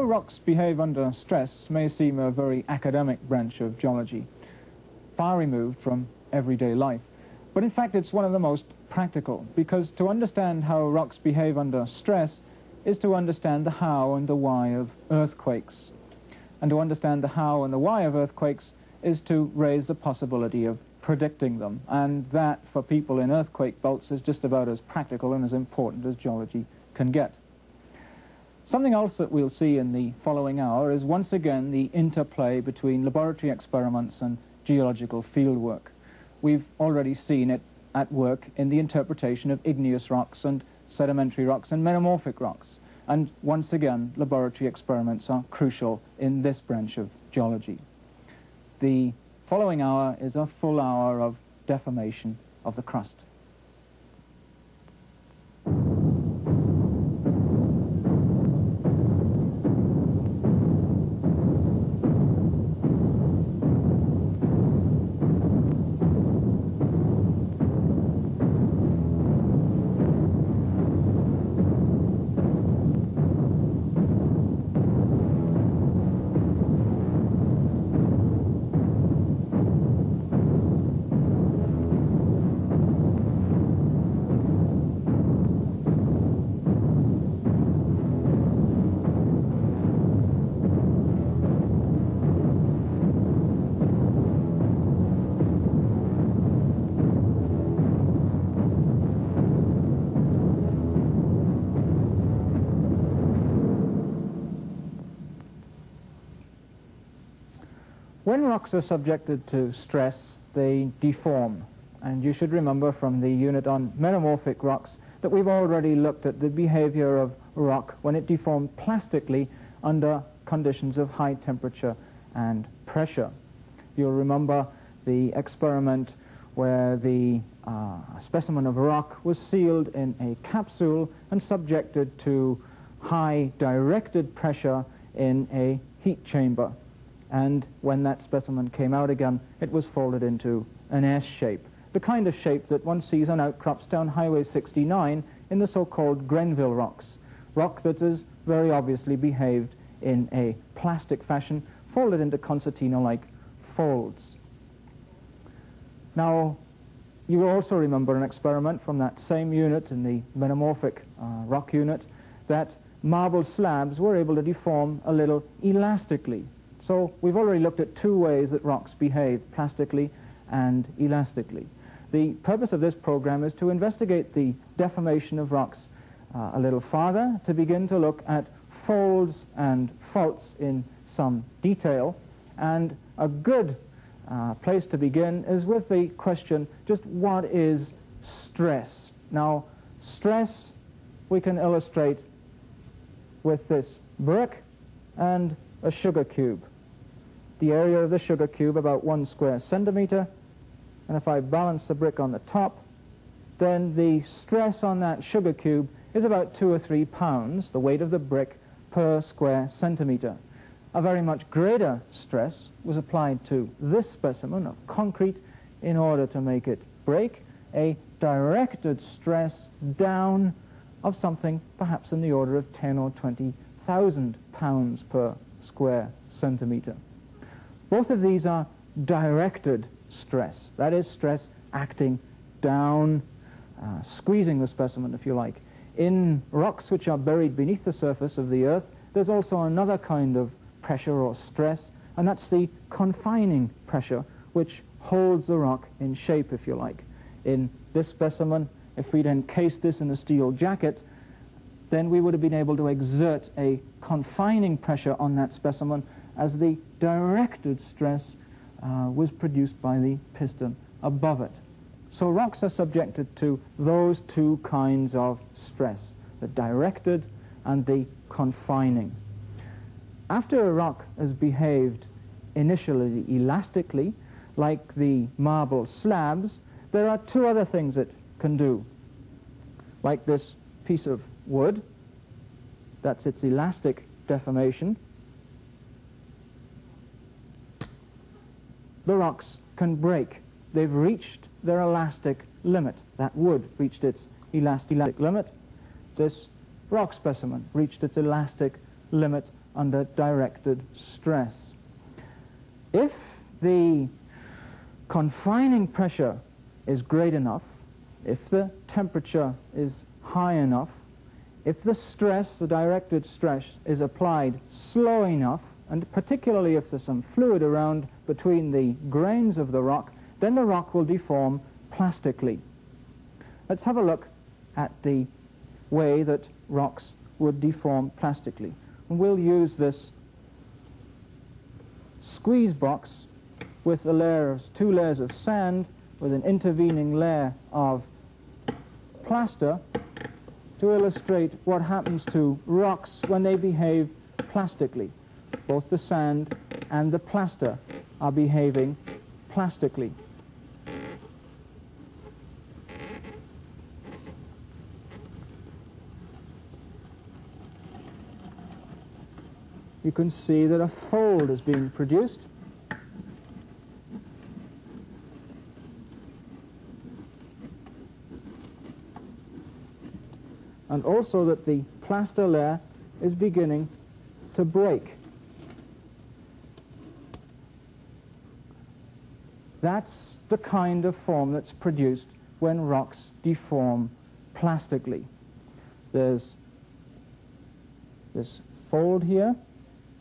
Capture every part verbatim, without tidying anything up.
How rocks behave under stress may seem a very academic branch of geology, far removed from everyday life. But in fact, it's one of the most practical, because to understand how rocks behave under stress is to understand the how and the why of earthquakes. And to understand the how and the why of earthquakes is to raise the possibility of predicting them. And that, for people in earthquake belts, is just about as practical and as important as geology can get. Something else that we'll see in the following hour is once again the interplay between laboratory experiments and geological fieldwork. We've already seen it at work in the interpretation of igneous rocks and sedimentary rocks and metamorphic rocks. And once again, laboratory experiments are crucial in this branch of geology. The following hour is a full hour of deformation of the crust. When rocks are subjected to stress, they deform. And you should remember from the unit on metamorphic rocks that we've already looked at the behavior of rock when it deformed plastically under conditions of high temperature and pressure. You'll remember the experiment where the uh, specimen of rock was sealed in a capsule and subjected to high directed pressure in a heat chamber. And when that specimen came out again, it was folded into an S shape, the kind of shape that one sees on outcrops down Highway sixty-nine in the so-called Grenville rocks, rock that is very obviously behaved in a plastic fashion, folded into concertina-like folds. Now, you will also remember an experiment from that same unit in the metamorphic uh, rock unit that marble slabs were able to deform a little elastically. So we've already looked at two ways that rocks behave, plastically and elastically. The purpose of this program is to investigate the deformation of rocks uh, a little farther, to begin to look at folds and faults in some detail. And a good uh, place to begin is with the question, just what is stress? Now, stress we can illustrate with this brick and a sugar cube. The area of the sugar cube, about one square centimeter, and if I balance the brick on the top, then the stress on that sugar cube is about two or three pounds, the weight of the brick per square centimeter. A very much greater stress was applied to this specimen of concrete in order to make it break, a directed stress down of something perhaps in the order of ten or twenty thousand pounds per square centimeter. Both of these are directed stress. That is stress acting down, uh, squeezing the specimen, if you like. In rocks which are buried beneath the surface of the earth, there's also another kind of pressure or stress, and that's the confining pressure, which holds the rock in shape, if you like. In this specimen, if we'd encased this in a steel jacket, then we would have been able to exert a confining pressure on that specimen as the directed stress uh, was produced by the piston above it. So rocks are subjected to those two kinds of stress, the directed and the confining. After a rock has behaved initially elastically, like the marble slabs, there are two other things it can do, like this piece of wood, that's its elastic deformation. The rocks can break. They've reached their elastic limit. That wood reached its elastic limit. This rock specimen reached its elastic limit under directed stress. If the confining pressure is great enough, if the temperature is high enough, if the stress, the directed stress, is applied slow enough, and particularly if there's some fluid around between the grains of the rock, then the rock will deform plastically. Let's have a look at the way that rocks would deform plastically. And we'll use this squeeze box with a layer of, two layers of sand with an intervening layer of plaster to illustrate what happens to rocks when they behave plastically. Both the sand and the plaster are behaving plastically. You can see that a fold is being produced. And also that the plaster layer is beginning to break. That's the kind of form that's produced when rocks deform plastically. There's this fold here,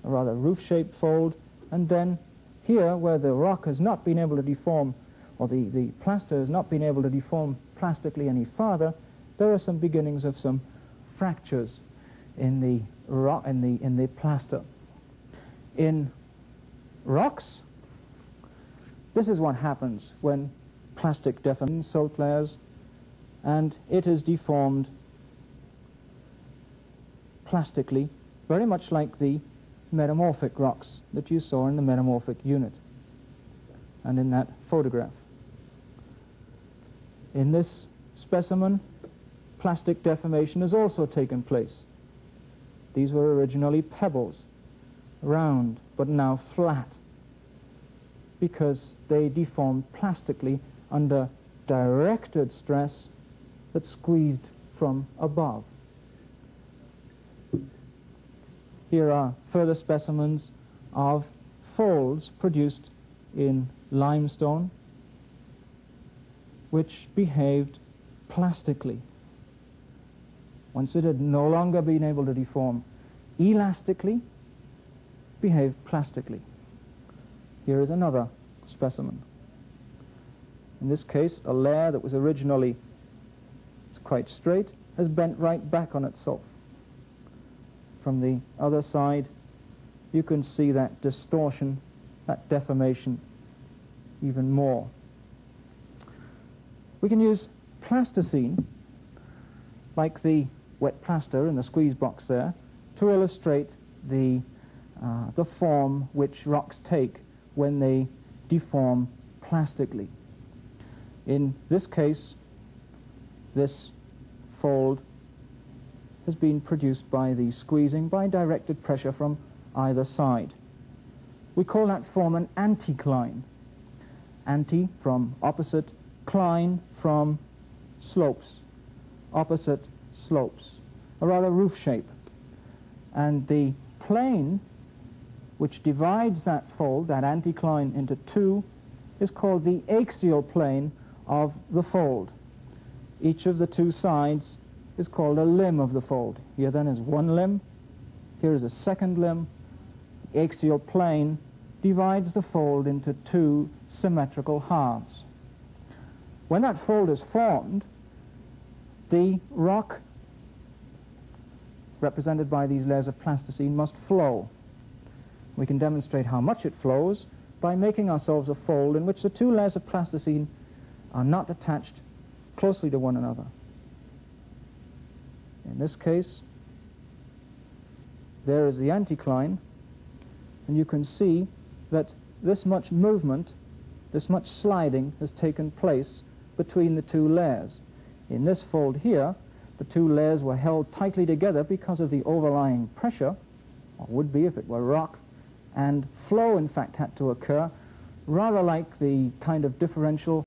a rather roof-shaped fold, and then here where the rock has not been able to deform, or the, the plaster has not been able to deform plastically any farther, there are some beginnings of some fractures in the rock, in the in the plaster. In rocks, this is what happens when plastic deforms salt layers, and it is deformed plastically, very much like the metamorphic rocks that you saw in the metamorphic unit and in that photograph. In this specimen, plastic deformation has also taken place. These were originally pebbles, round, but now flat, because they deformed plastically under directed stress that squeezed from above. Here are further specimens of folds produced in limestone, which behaved plastically. Once it had no longer been able to deform elastically, behaved plastically. Here is another specimen. In this case, a layer that was originally quite straight has bent right back on itself. From the other side, you can see that distortion, that deformation, even more. We can use plasticine, like the wet plaster in the squeeze box there, to illustrate the, uh, the form which rocks take when they deform plastically. In this case, this fold has been produced by the squeezing by directed pressure from either side. We call that form an anticline. Anti from opposite, cline from slopes, opposite slopes, a rather roof shape. And the plane which divides that fold, that anticline, into two is called the axial plane of the fold. Each of the two sides is called a limb of the fold. Here then is one limb, here is a second limb. The axial plane divides the fold into two symmetrical halves. When that fold is formed, the rock, represented by these layers of plasticine, must flow. We can demonstrate how much it flows by making ourselves a fold in which the two layers of plasticine are not attached closely to one another. In this case, there is the anticline, and you can see that this much movement, this much sliding, has taken place between the two layers. In this fold here, the two layers were held tightly together because of the overlying pressure, or would be if it were rock, and flow, in fact, had to occur, rather like the kind of differential